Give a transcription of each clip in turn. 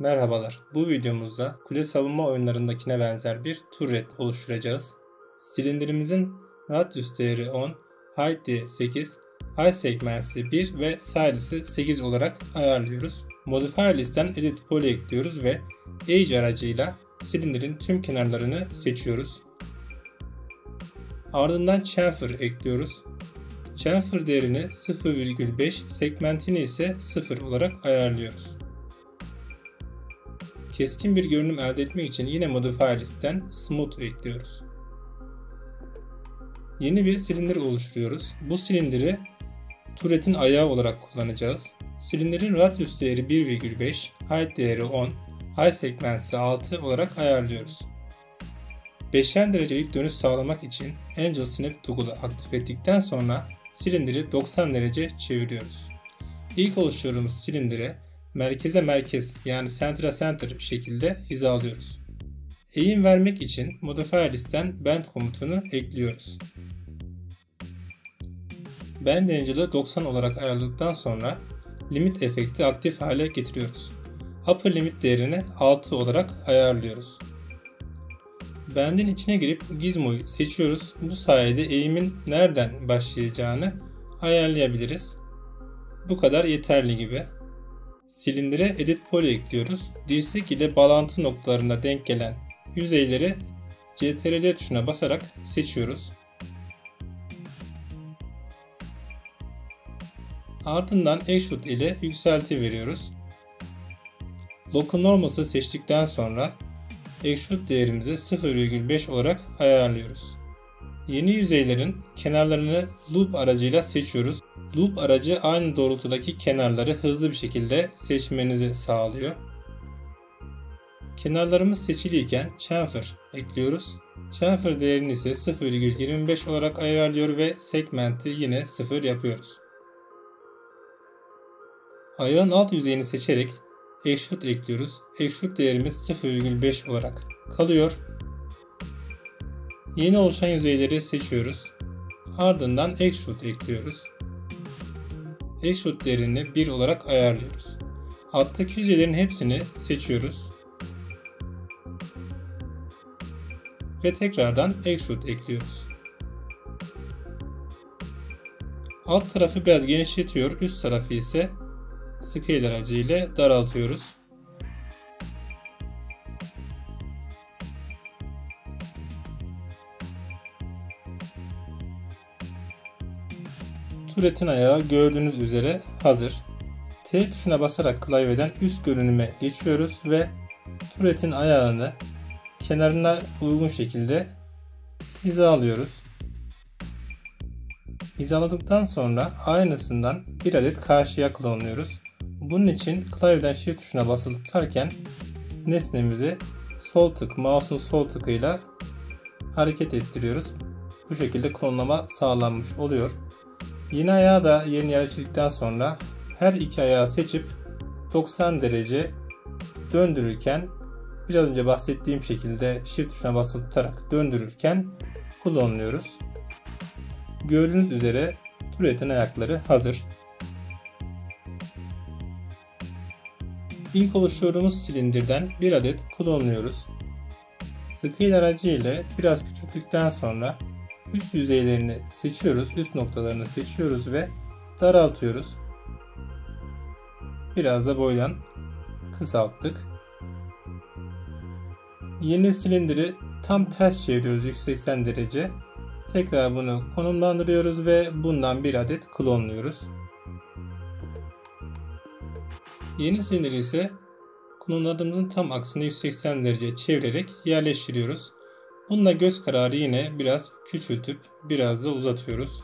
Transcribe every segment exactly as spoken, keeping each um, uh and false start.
Merhabalar, bu videomuzda kule savunma oyunlarındakine benzer bir turret oluşturacağız. Silindirimizin radius değeri on, height sekiz, height segment'i bir ve size'ı sekiz olarak ayarlıyoruz. Modifier list'ten edit poly ekliyoruz ve edge aracıyla silindirin tüm kenarlarını seçiyoruz. Ardından chamfer ekliyoruz. Chamfer değerini sıfır virgül beş, segmentini ise sıfır olarak ayarlıyoruz. Keskin bir görünüm elde etmek için yine modifier list'ten smooth ekliyoruz. Yeni bir silindir oluşturuyoruz. Bu silindiri turretin ayağı olarak kullanacağız. Silindirin radius değeri bir virgül beş, height değeri on, height segment'i altı olarak ayarlıyoruz. beşer derecelik dönüş sağlamak için Angle Snap Toggle'ı aktif ettikten sonra silindiri doksan derece çeviriyoruz. İlk oluşturduğumuz silindire merkeze merkez yani center'a center şekilde hizalıyoruz. Eğim vermek için modifier list'ten bend komutunu ekliyoruz. Bend angle'ı doksan olarak ayarladıktan sonra limit efekti aktif hale getiriyoruz. Upper limit değerini altı olarak ayarlıyoruz. Bend'in içine girip gizmoyu seçiyoruz. Bu sayede eğimin nereden başlayacağını ayarlayabiliriz. Bu kadar yeterli gibi. Silindire edit poly ekliyoruz. Dirsek ile bağlantı noktalarına denk gelen yüzeyleri C T R L tuşuna basarak seçiyoruz. Ardından extrude ile yükselti veriyoruz. Local normal'ı seçtikten sonra extrude değerimizi sıfır virgül beş olarak ayarlıyoruz. Yeni yüzeylerin kenarlarını loop aracıyla seçiyoruz. Loop aracı aynı doğrultudaki kenarları hızlı bir şekilde seçmenizi sağlıyor. Kenarlarımız seçiliyken chamfer ekliyoruz. Chamfer değerini ise sıfır virgül yirmi beş olarak ayarlıyor ve segmenti yine sıfır yapıyoruz. Ayağın alt yüzeyini seçerek extrude ekliyoruz. Extrude değerimiz sıfır virgül beş olarak kalıyor. Yeni oluşan yüzeyleri seçiyoruz. Ardından extrude ekliyoruz. Extrude değerini bir olarak ayarlıyoruz. Alttaki yüzeylerin hepsini seçiyoruz. Ve tekrardan extrude ekliyoruz. Alt tarafı biraz genişletiyor, üst tarafı ise scale aracıyla daraltıyoruz. Turret'in ayağı gördüğünüz üzere hazır. T tuşuna basarak klavyeden üst görünüme geçiyoruz ve turret'in ayağını kenarına uygun şekilde hizalıyoruz. Hizaladıktan sonra aynısından bir adet karşıya klonluyoruz. Bunun için klavyeden shift tuşuna basılı tutarken nesnemizi sol tık, mouse'un sol tıkıyla hareket ettiriyoruz. Bu şekilde klonlama sağlanmış oluyor. Yeni ayağı da yerini yerleştirdikten sonra her iki ayağı seçip doksan derece döndürürken biraz önce bahsettiğim şekilde shift tuşuna basılı tutarak döndürürken klonluyoruz. Gördüğünüz üzere turret'in ayakları hazır. İlk oluşturduğumuz silindirden bir adet klonluyoruz. Scale aracı ile biraz küçülttükten sonra üst yüzeylerini seçiyoruz, üst noktalarını seçiyoruz ve daraltıyoruz. Biraz da boydan kısalttık. Yeni silindiri tam ters çeviriyoruz yüz seksen derece. Tekrar bunu konumlandırıyoruz ve bundan bir adet klonluyoruz. Yeni silindiri ise klonladığımızın tam aksine yüz seksen derece çevirerek yerleştiriyoruz. Bununla göz kararı yine biraz küçültüp biraz da uzatıyoruz.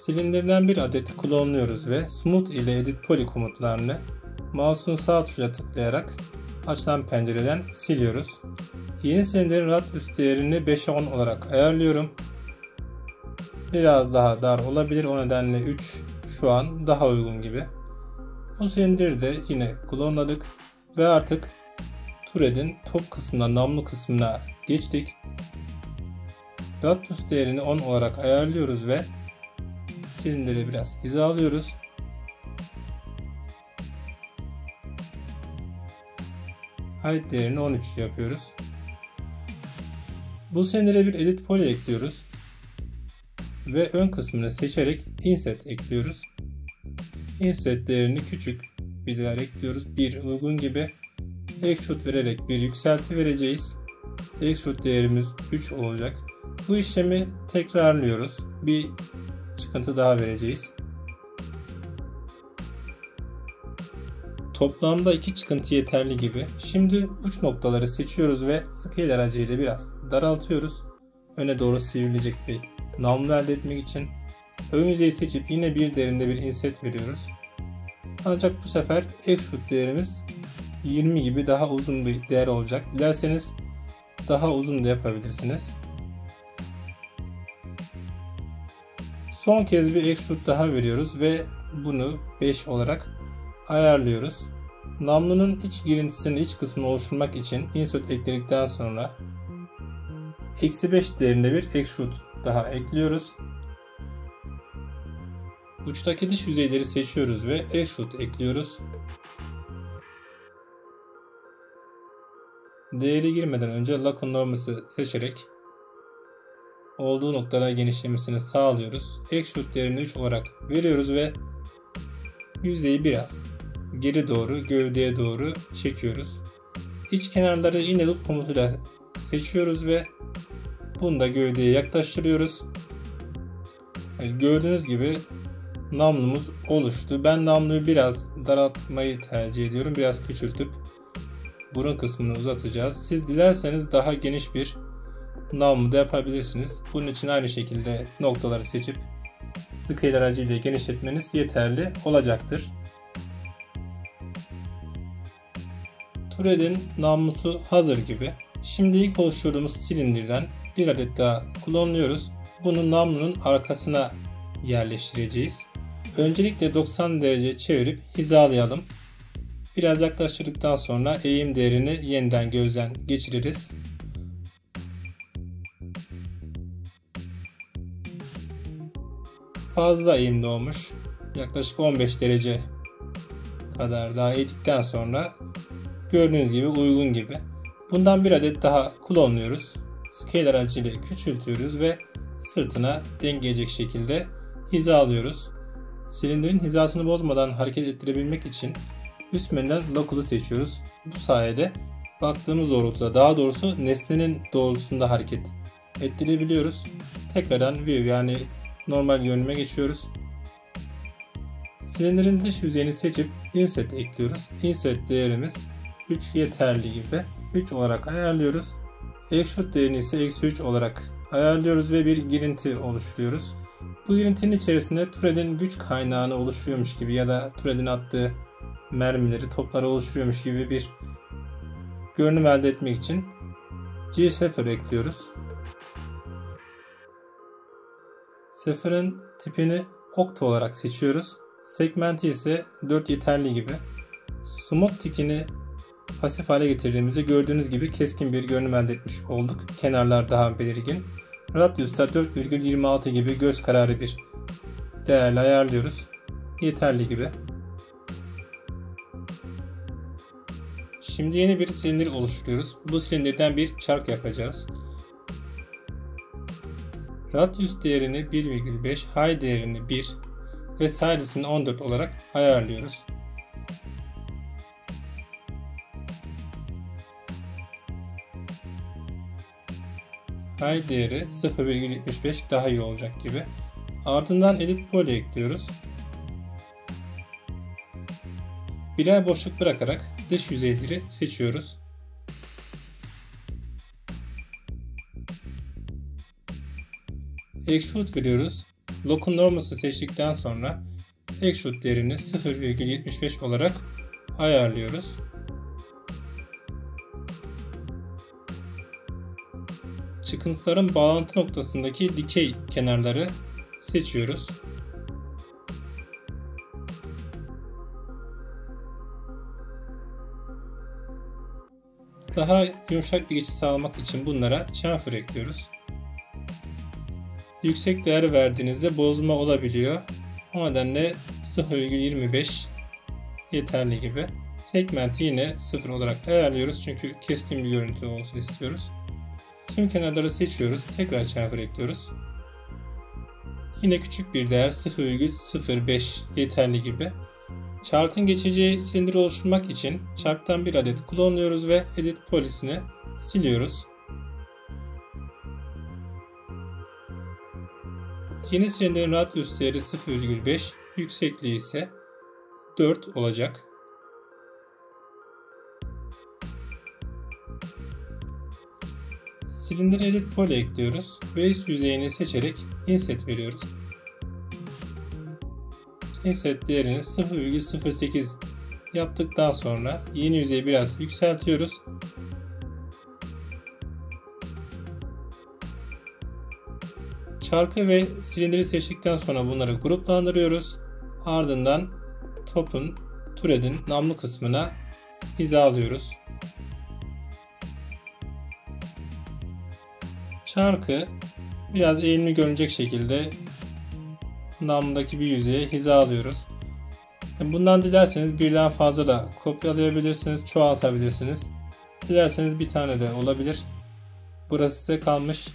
Silindirden bir adet klonluyoruz ve Smooth ile Edit Poly komutlarını mouse'un sağ tuşuna tıklayarak açılan pencereden siliyoruz. Yeni silindirin radius değerini beşe on olarak ayarlıyorum. Biraz daha dar olabilir, o nedenle üç şu an daha uygun gibi. Bu silindiri de yine klonladık ve artık turret'in top kısmına, namlu kısmına geçtik. Radius değerini on olarak ayarlıyoruz ve Silindiri biraz hizalıyoruz. Height değerini on üç yapıyoruz. Bu silindire bir edit poly ekliyoruz. Ve ön kısmını seçerek inset ekliyoruz. Inset değerini küçük bir değer ekliyoruz. bir uygun gibi extrude vererek bir yükselti vereceğiz. Extrude değerimiz üç olacak. Bu işlemi tekrarlıyoruz. Bir çıkıntı daha vereceğiz. Toplamda iki çıkıntı yeterli gibi. Şimdi uç noktaları seçiyoruz ve scale aracıyla biraz daraltıyoruz. Öne doğru sivrilecek bir namlu elde etmek için. Ön yüzeyi seçip yine bir derinde bir inset veriyoruz. Ancak bu sefer extrude değerimiz yirmi gibi daha uzun bir değer olacak. Dilerseniz daha uzun da yapabilirsiniz. Son kez bir extrude daha veriyoruz ve bunu beş olarak ayarlıyoruz. Namlunun iç girintisinin iç kısmını oluşturmak için insert ekledikten sonra eksi beş değerinde bir extrude daha ekliyoruz. Uçtaki dış yüzeyleri seçiyoruz ve extrude ekliyoruz. Değeri girmeden önce Lacan norması seçerek olduğu noktalara genişlemesini sağlıyoruz. Extrude değerini üç olarak veriyoruz ve yüzeyi biraz geri doğru, gövdeye doğru çekiyoruz. İç kenarları yine loop komutuyla seçiyoruz ve bunu da gövdeye yaklaştırıyoruz. Yani gördüğünüz gibi namlumuz oluştu. Ben namluyu biraz daraltmayı tercih ediyorum. Biraz küçültüp burun kısmını uzatacağız. Siz dilerseniz daha geniş bir namlu da yapabilirsiniz. Bunun için aynı şekilde noktaları seçip scale aracıyla genişletmeniz yeterli olacaktır. Türed'in namlusu hazır gibi. Şimdi ilk oluşturduğumuz silindirden bir adet daha klonluyoruz. Bunu namlunun arkasına yerleştireceğiz. Öncelikle doksan derece çevirip hizalayalım. Biraz yaklaştırdıktan sonra eğim değerini yeniden gözden geçiririz. Fazla eğimli olmuş. Yaklaşık on beş derece kadar daha eğdikten sonra gördüğünüz gibi uygun gibi. Bundan bir adet daha klonluyoruz. Scale aracıyla küçültüyoruz ve sırtına dengeleyecek şekilde hizalıyoruz. Silindirin hizasını bozmadan hareket ettirebilmek için üst menüden local'ı seçiyoruz. Bu sayede baktığımız doğrultuda, daha doğrusu nesnenin doğrultusunda hareket ettirebiliyoruz. Tekrardan view yani normal görünüme geçiyoruz. Silindirin dış yüzeyini seçip inset ekliyoruz. Inset değerimiz üç yeterli gibi. üç olarak ayarlıyoruz. Extrude değerini ise eksi üç olarak ayarlıyoruz ve bir girinti oluşturuyoruz. Bu girintinin içerisinde Türed'in güç kaynağını oluşturuyormuş gibi ya da Türed'in attığı mermileri, topları oluşturuyormuş gibi bir görünüm elde etmek için G sıfır ekliyoruz. Sıfırın tipini okta olarak seçiyoruz. Segmenti ise dört yeterli gibi. Smooth tick'ini pasif hale getirdiğimizde gördüğünüz gibi keskin bir görünüm elde etmiş olduk. Kenarlar daha belirgin. Radius'ta dört virgül yirmi altı gibi göz kararı bir değerle ayarlıyoruz. Yeterli gibi. Şimdi yeni bir silindir oluşturuyoruz. Bu silindirden bir çark yapacağız. Radius değerini bir virgül beş, height değerini bir ve size'ini on dört olarak ayarlıyoruz. Height değeri sıfır virgül yetmiş beş daha iyi olacak gibi. Ardından edit poly ekliyoruz. Birer boşluk bırakarak dış yüzeyleri seçiyoruz. Extrude veriyoruz. Lock'un norması seçtikten sonra extrude değerini sıfır virgül yetmiş beş olarak ayarlıyoruz. Çıkıntıların bağlantı noktasındaki dikey kenarları seçiyoruz. Daha yumuşak bir geçiş sağlamak için bunlara chamfer ekliyoruz. yüksek değer verdiğinizde bozma olabiliyor. O nedenle sıfır virgül yirmi beş yeterli gibi. Segmenti yine sıfır olarak ayarlıyoruz çünkü keskin bir görüntü olsun istiyoruz. Tüm kenarları seçiyoruz. Tekrar çarpı ekliyoruz. Yine küçük bir değer sıfır virgül sıfır beş yeterli gibi. Çarkın geçeceği silindiri oluşturmak için çarktan bir adet klonluyoruz ve edit polisini siliyoruz. Yeni silindirin rahat üst değeri sıfır virgül beş, yüksekliği ise dört olacak. Silindir edit pole ekliyoruz. Base yüzeyini seçerek inset veriyoruz. Inset değerini sıfır virgül sıfır sekiz yaptıktan sonra yeni yüzeyi biraz yükseltiyoruz. Çarkı ve silindiri seçtikten sonra bunları gruplandırıyoruz. Ardından topun, türedin namlu kısmına hizalıyoruz. Çarkı biraz eğimli görünecek şekilde namdaki bir yüzeye hizalıyoruz. Bundan dilerseniz birden fazla da kopyalayabilirsiniz, çoğaltabilirsiniz. Dilerseniz bir tane de olabilir. Burası size kalmış.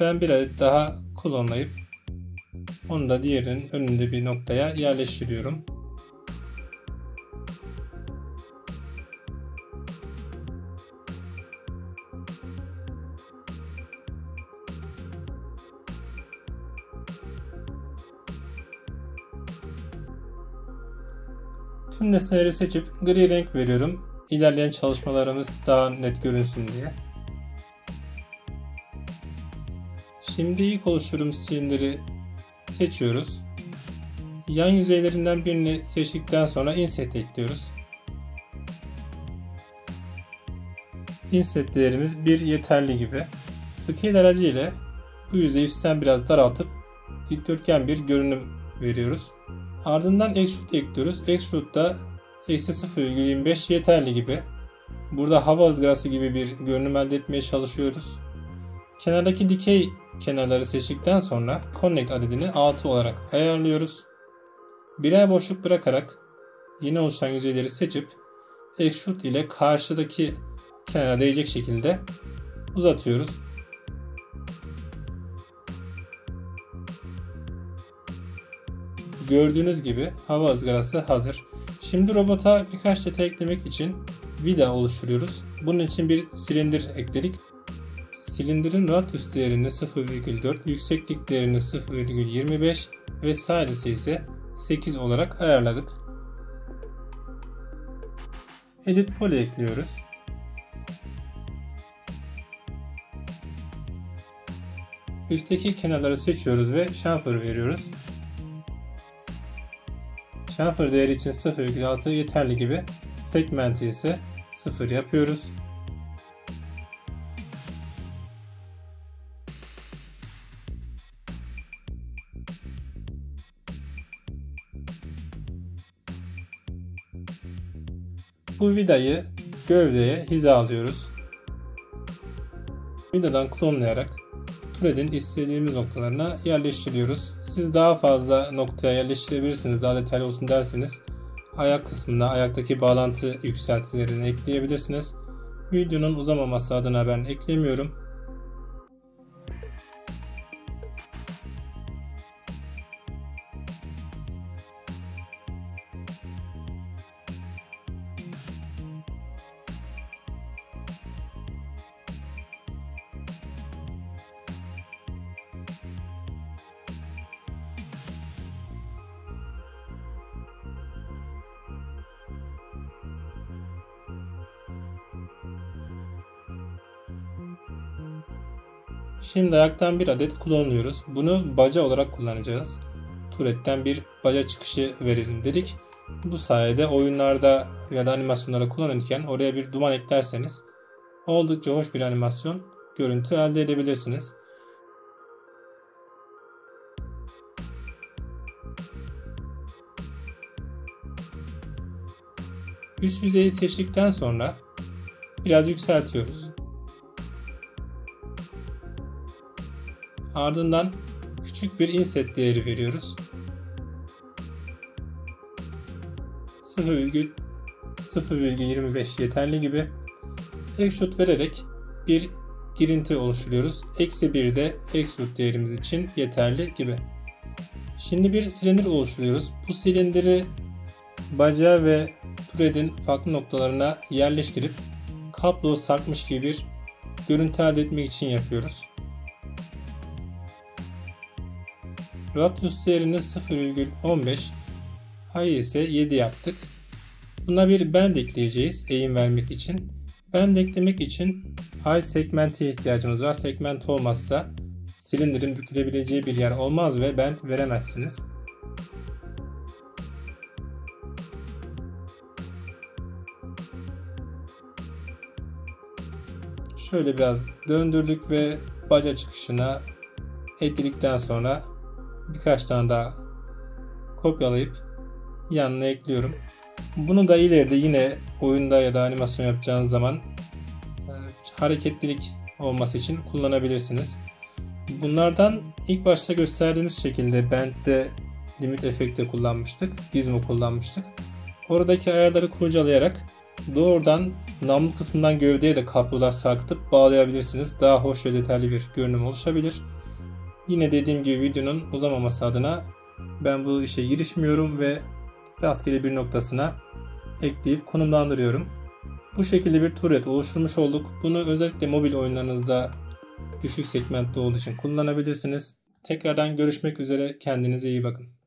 Ben bir adet daha klonlayıp onu da diğerinin önünde bir noktaya yerleştiriyorum. Tüm nesneleri seçip gri renk veriyorum. İlerleyen çalışmalarımız daha net görünsün diye. Şimdi ilk oluşturum silindiri seçiyoruz. Yan yüzeylerinden birini seçtikten sonra inset ekliyoruz. Inset değerimiz bir yeterli gibi. Scale aracı ile bu yüzeyi üstten biraz daraltıp dikdörtgen bir görünüm veriyoruz. Ardından extrude ekliyoruz. Extrude da eksi sıfır virgül yirmi beş yeterli gibi. Burada hava ızgarası gibi bir görünüm elde etmeye çalışıyoruz. Kenardaki dikey kenarları seçtikten sonra connect adedini altı olarak ayarlıyoruz. Birer boşluk bırakarak yeni oluşan yüzeyleri seçip extrude ile karşıdaki kenara değecek şekilde uzatıyoruz. Gördüğünüz gibi hava ızgarası hazır. Şimdi robota birkaç detay eklemek için vida oluşturuyoruz. Bunun için bir silindir ekledik. Silindirin rahat üst değerini sıfır virgül dört, yükseklik değerini sıfır virgül yirmi beş ve sadesi ise sekiz olarak ayarladık. Edit pole ekliyoruz. Üstteki kenarları seçiyoruz ve chamfer veriyoruz. Chamfer değeri için sıfır virgül altı yeterli gibi. Segmenti ise sıfır yapıyoruz. Bu vidayı gövdeye hizalıyoruz. Vidadan klonlayarak thread'in istediğimiz noktalarına yerleştiriyoruz. Siz daha fazla noktaya yerleştirebilirsiniz. Daha detaylı olsun derseniz ayak kısmına ayaktaki bağlantı yükseltilerini ekleyebilirsiniz. Videonun uzamaması adına ben eklemiyorum. Şimdi ayaktan bir adet klonluyoruz. Bunu baca olarak kullanacağız. Turret'ten bir baca çıkışı verelim dedik. Bu sayede oyunlarda ya da animasyonlara kullanırken oraya bir duman eklerseniz oldukça hoş bir animasyon görüntü elde edebilirsiniz. Üst yüzeyi seçtikten sonra biraz yükseltiyoruz. Ardından küçük bir inset değeri veriyoruz. sıfır virgül yirmi beş yeterli gibi. Extrude vererek bir girinti oluşturuyoruz. eksi bir de extrude değerimiz için yeterli gibi. Şimdi bir silindir oluşturuyoruz. Bu silindiri bacağı ve türedin farklı noktalarına yerleştirip kablo sarkmış gibi bir görüntü elde etmek için yapıyoruz. Radius değerini sıfır virgül on beş, payı ise yedi yaptık. Buna bir bend ekleyeceğiz eğim vermek için. Bend eklemek için pay segmente ihtiyacımız var. Segment olmazsa silindirin bükülebileceği bir yer olmaz ve bend veremezsiniz. Şöyle biraz döndürdük ve baca çıkışına ekledikten sonra birkaç tane daha kopyalayıp yanına ekliyorum. Bunu da ileride yine oyunda ya da animasyon yapacağınız zaman hareketlilik olması için kullanabilirsiniz. Bunlardan ilk başta gösterdiğimiz şekilde Bend'de limit efekti kullanmıştık, gizmo kullanmıştık. Oradaki ayarları kurcalayarak doğrudan namlu kısmından gövdeye de kablolar sarkıtıp bağlayabilirsiniz. Daha hoş ve detaylı bir görünüm oluşabilir. Yine dediğim gibi videonun uzamaması adına ben bu işe girişmiyorum ve rastgele bir noktasına ekleyip konumlandırıyorum. Bu şekilde bir turret oluşturmuş olduk. Bunu özellikle mobil oyunlarınızda düşük segmentte olduğu için kullanabilirsiniz. Tekrardan görüşmek üzere. Kendinize iyi bakın.